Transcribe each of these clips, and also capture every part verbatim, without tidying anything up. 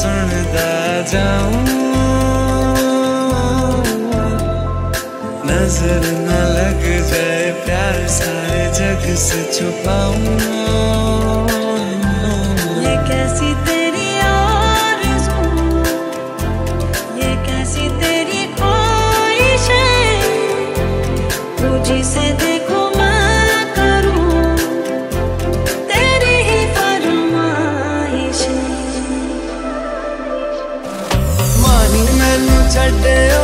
सुनदा जाऊं नजर न लग जाए प्यार सारे जग से छुपाऊं ये कैसी तेरी आरज़ू ये कैसी तेरी ख्वाहिश है तुझे से देखो मैं करूं तेरी ही फरमाइश मानी मैनू छड्डियो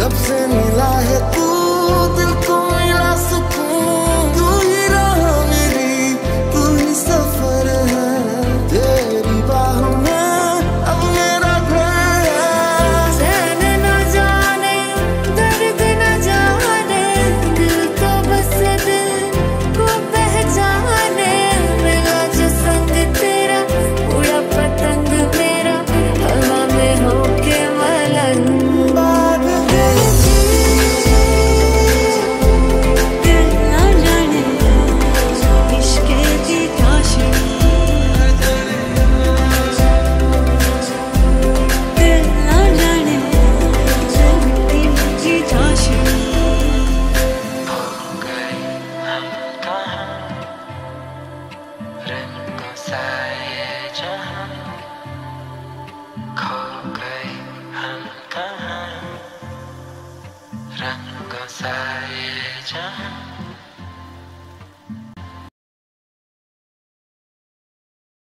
जब से मिला है तू दिल को मिला सुकून तू ही राह मेरी तू ही सफर है तेरी बाहों में अब मेरा घर है चैन न जाने दर्द न जाने दिल तो बस दिल को पहचाने मिला जो संग तेरा उड़ा पतंग मेरा हवा में होके मलन I